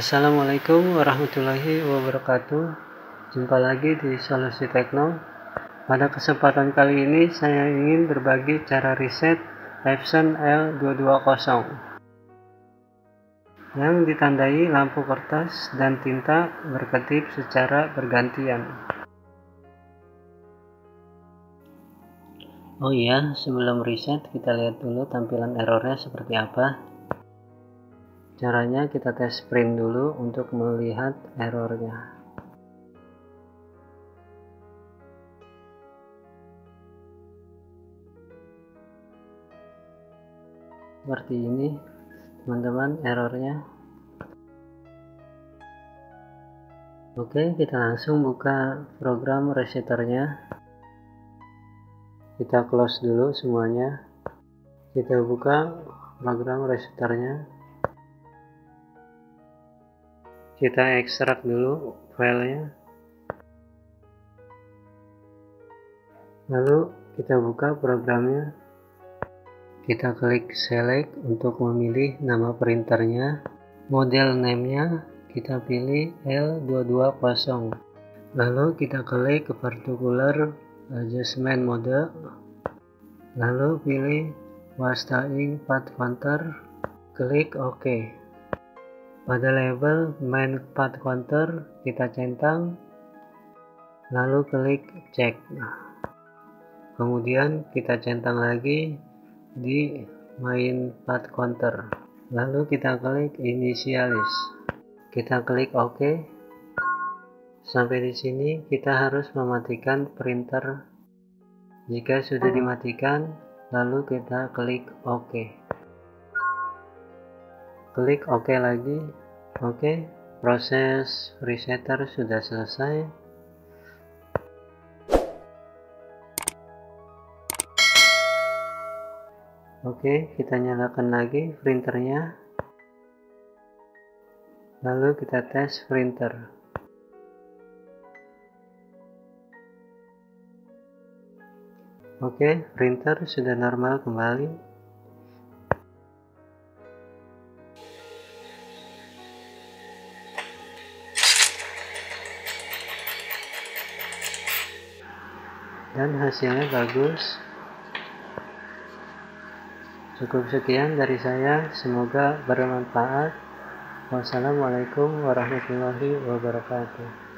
Assalamualaikum warahmatullahi wabarakatuh. Jumpa lagi di Solusi Tekno. Pada kesempatan kali ini saya ingin berbagi cara reset Epson L220 yang ditandai lampu kertas dan tinta berkedip secara bergantian. Oh iya, sebelum reset kita lihat dulu tampilan errornya seperti apa. Caranya kita tes print dulu untuk melihat errornya. Seperti ini teman-teman errornya. Oke, kita langsung buka program reseternya. Kita close dulu semuanya. Kita buka program reseternya. Kita ekstrak dulu filenya, lalu kita buka programnya. Kita klik select untuk memilih nama printernya, model name-nya kita pilih L220, lalu kita klik particular adjustment mode, lalu pilih Wastain Path Counter, klik OK. Pada label main path counter kita centang, lalu klik cek, kemudian kita centang lagi di main path counter, lalu kita klik initialis, kita klik OK. Sampai di sini kita harus mematikan printer. Jika sudah dimatikan, lalu kita klik OK. Klik OK lagi. Oke, proses resetter sudah selesai. Oke, kita nyalakan lagi printernya. Lalu kita tes printer. Oke, printer sudah normal kembali. Dan hasilnya bagus. Cukup sekian dari saya, semoga bermanfaat. Wassalamualaikum warahmatullahi wabarakatuh.